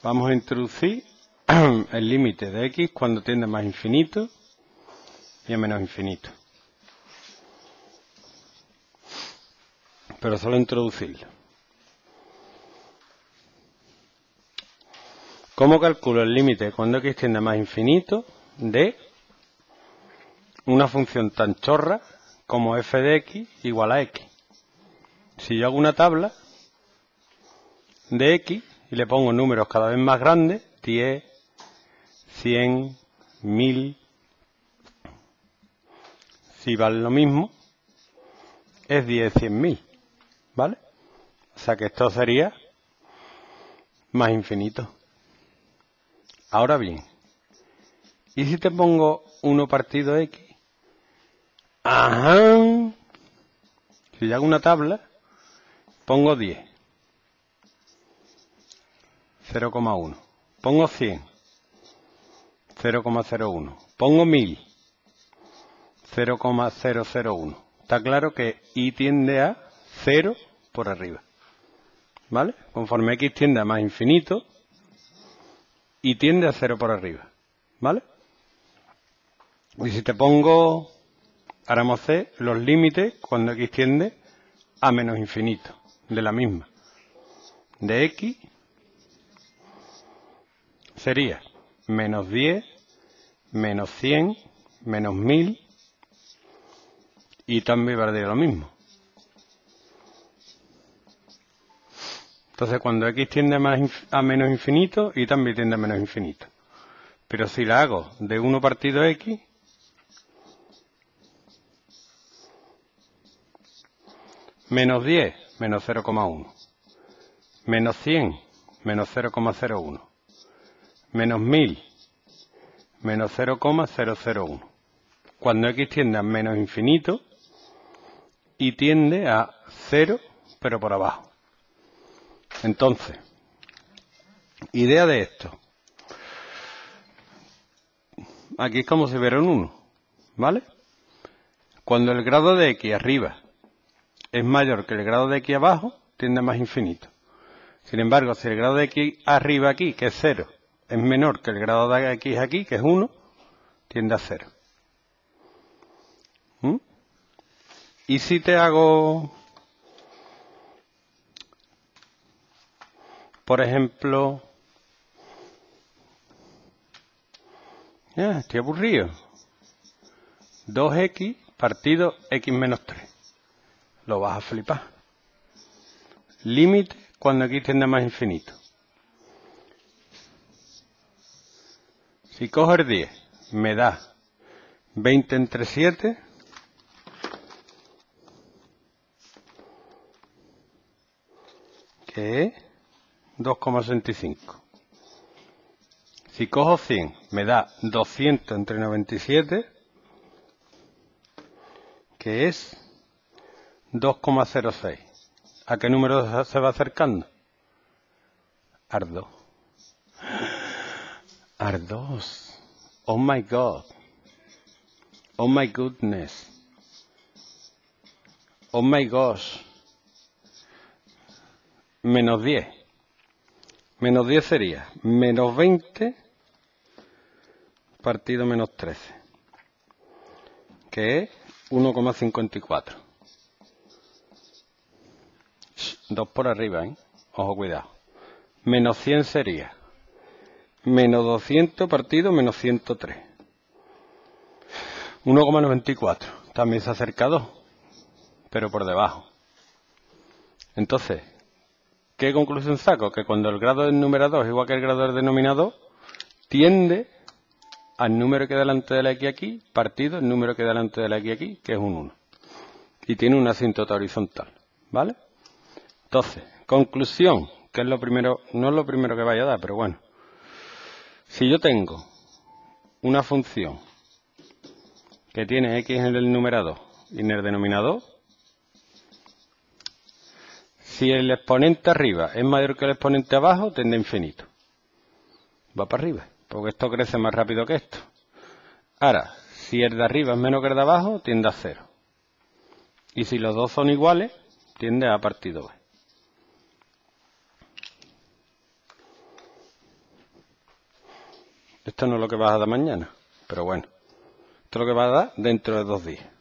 Vamos a introducir el límite de x cuando tiende a más infinito y a menos infinito. Pero solo introducirlo. ¿Cómo calculo el límite cuando x tiende a más infinito de una función tan chorra como f de x igual a x? Si yo hago una tabla de x y le pongo números cada vez más grandes, 10, 100, 1000, si vale lo mismo, es 10, 100.000, ¿vale? O sea que esto sería más infinito. Ahora bien, ¿y si te pongo 1 partido x? ¡Ajá! Si yo hago una tabla, pongo 10, 0,1. Pongo 100, 0,01. Pongo 1000, 0,001. Está claro que y tiende a 0 por arriba, ¿vale? Conforme x tiende a más infinito, y tiende a 0 por arriba, ¿vale? Y si te pongo, haremos C, los límites cuando x tiende a menos infinito, de la misma. De x sería menos 10, menos 100, menos 1000, y también valdría lo mismo. Entonces, cuando x tiende a menos infinito, y también tiende a menos infinito. Pero si la hago de 1 partido x, menos 10, menos 0,1. Menos 100, menos 0,01. Menos 1000, menos 0,001. Cuando x tiende a menos infinito, y tiende a 0, pero por abajo. Entonces, idea de esto. Aquí es como si hubiera un 1, ¿vale? Cuando el grado de x arriba es mayor que el grado de x abajo, tiende a más infinito. Sin embargo, si el grado de x arriba aquí, que es 0, es menor que el grado de x aquí, que es 1, tiende a 0. Y si te hago, por ejemplo, estoy aburrido, 2x partido x menos 3. Lo vas a flipar. Límite cuando x tiende a más infinito. Si cojo el 10, me da 20 entre 7, que es 2,65. Si cojo 100, me da 200 entre 97, que es 2,06. ¿A qué número se va acercando? Al 2. Al 2. Oh my God. Oh my goodness. Oh my gosh. Menos 10. Menos 10 sería menos 20 partido menos 13, que es 1,54. 2 por arriba, ¿eh? Ojo, cuidado. Menos 100 sería menos 200 partido menos 103. 1,94. También se acerca a 2, pero por debajo. Entonces, ¿qué conclusión saco? Que cuando el grado del numerador es igual que el grado del denominador, tiende al número que hay delante de la x aquí, partido el número que hay delante de la x aquí, que es un 1. Y tiene una asíntota horizontal, ¿vale? Entonces, conclusión, que es lo primero, no es lo primero que vaya a dar, pero bueno. Si yo tengo una función que tiene x en el numerador y en el denominador, si el exponente arriba es mayor que el exponente abajo, tiende a infinito. Va para arriba, porque esto crece más rápido que esto. Ahora, si el de arriba es menor que el de abajo, tiende a 0. Y si los dos son iguales, tiende a partido b. Esto no es lo que vas a dar mañana, pero bueno. Esto es lo que vas a dar dentro de 2 días.